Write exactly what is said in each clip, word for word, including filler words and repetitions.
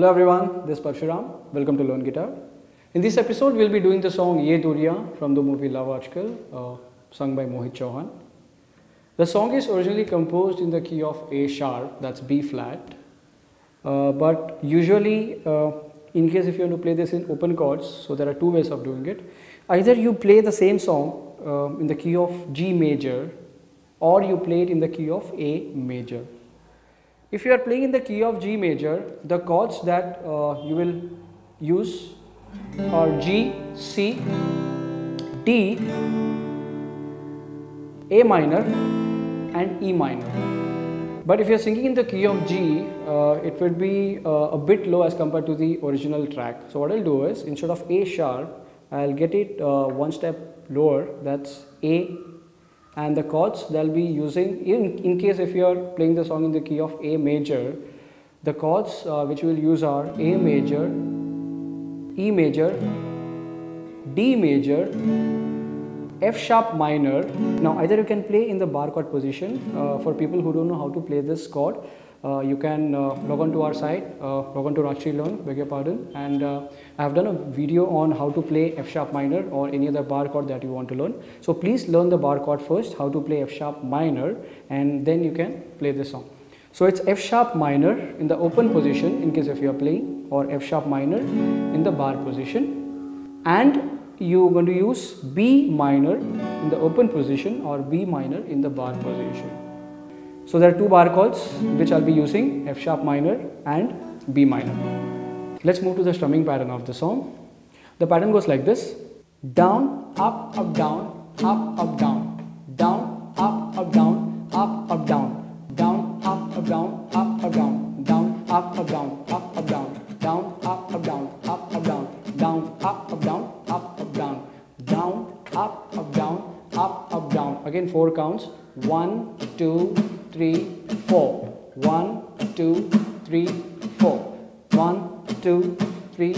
Hello everyone, this is Parsuram. Welcome to Learn Guitar. In this episode, we'll be doing the song Yeh Dooriyan from the movie Love Aaj Kal, uh, sung by Mohit Chauhan. The song is originally composed in the key of A sharp, that's B flat. Uh, but usually, uh, in case if you want to play this in open chords, so there are two ways of doing it. Either you play the same song uh, in the key of G major, or you play it in the key of A major. If you are playing in the key of G major, the chords that uh, you will use are G, C, D, A minor and E minor. But if you are singing in the key of G, uh, it would be uh, a bit low as compared to the original track. So what I'll do is, instead of A sharp, I'll get it uh, one step lower, that's A. And the chords they'll be using, in, in case if you are playing the song in the key of A major, the chords uh, which you will use are A major, E major, D major, F sharp minor. Now either you can play in the bar chord position. Uh, for people who don't know how to play this chord, uh, you can uh, log on to our site, uh, log on to Rajshri Learn, beg your pardon. And uh, I have done a video on how to play F sharp minor or any other bar chord that you want to learn. So please learn the bar chord first, how to play F sharp minor, and then you can play this song. So it's F sharp minor in the open position in case if you are playing, or F sharp minor in the bar position. And you are going to use B minor in the open position or B minor in the bar position. So there are two bar chords which I'll be using, F sharp minor and B minor. Let's move to the strumming pattern of the song. The pattern goes like this: down, up, up, down, up, up, down, down, up, up, down, up, up, down, down, up, up, down, up, up, down, down, up, up, down, up, up, down, down, up, up, down, up, up, down, down, up, up, down, up, up, down, down, up, up, down, up, up, down. Again, four counts. One, two, three, four. One, two, three, four. One, two, three,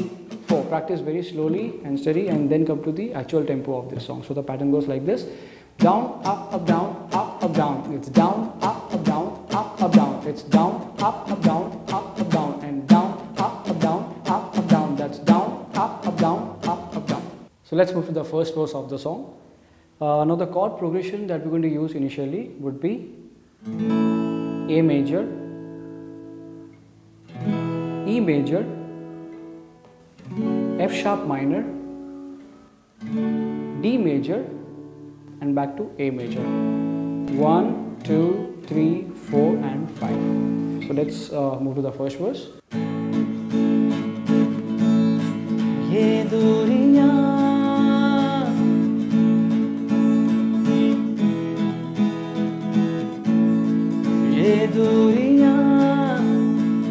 four. Practice very slowly and steady, and then come to the actual tempo of this song. So the pattern goes like this: down, up, up, down, up, up, down. It's down, up, up, down, up, up, down. It's down, up, up, down, up, up, down, and down, up, up, down, up, up, down. That's down, up, up, down, up, up, down. So let's move to the first verse of the song. Uh, now the chord progression that we're going to use initially would be A major, E major, F sharp minor, D major, and back to A major. One, two, three, four, and five. So let's uh, move to the first verse. Yeh Dooriyan. Yeh dooriyan,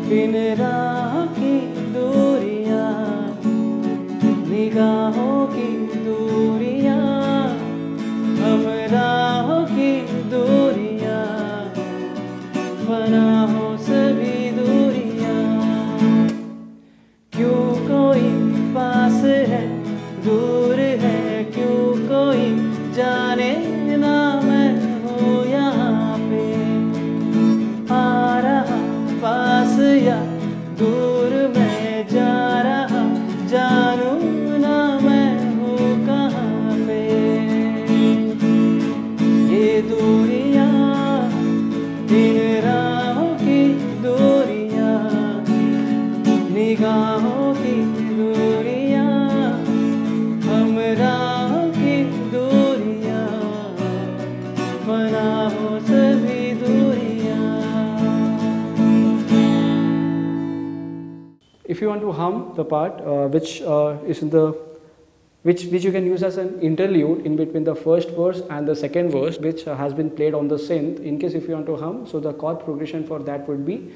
bin raah ki dooriyan, nigaahon ki dooriyan, hum raahon ki dooriyan, fanaahon se bhi dooriyan. Kyun koi paas hai, door hai, kyun koi jaane. If you want to hum the part uh, which uh, is in the which which you can use as an interlude in between the first verse and the second verse, which uh, has been played on the synth, in case if you want to hum, so the chord progression for that would be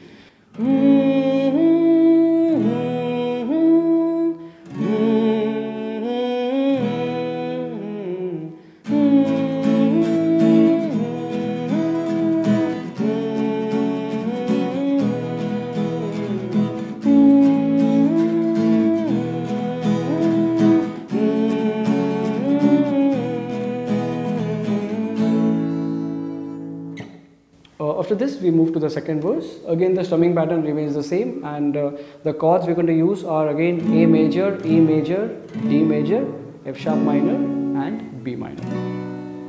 After this, we move to the second verse. Again, the strumming pattern remains the same, and uh, the chords we're going to use are again A major, E major, D major, F sharp minor, and B minor.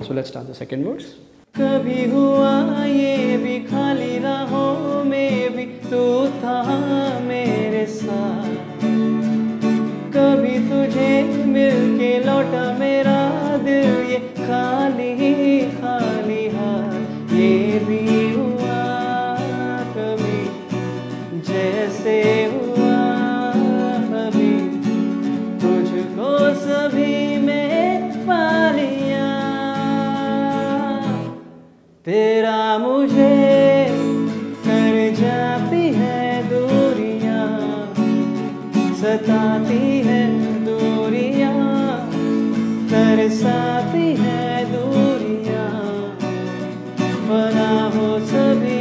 So let's start the second verse. कभी हुआ ये भी खाली राहों में भी तू था मेरे साथ कभी तुझे मिलके लौटा मेरा दिल ये खाली खाली हाथ ये भी हुआ कभी जैसे हुआ कभी तुझको सभी में पा लिया तेरा मुझे कर जाती है दूरियां सताती है दूरियां तरसाती है दूरियां फना हो सभी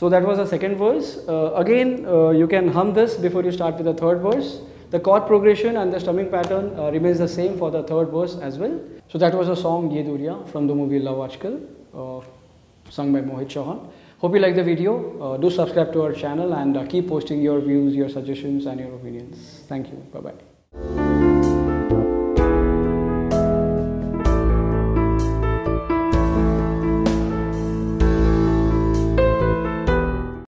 So that was the second verse. Uh, again, uh, you can hum this before you start with the third verse. The chord progression and the strumming pattern uh, remains the same for the third verse as well. So that was the song Yeh Dooriyan from the movie Love Aaj Kal, uh, sung by Mohit Chauhan. Hope you like the video. Uh, do subscribe to our channel and uh, keep posting your views, your suggestions and your opinions. Thank you. Bye-bye.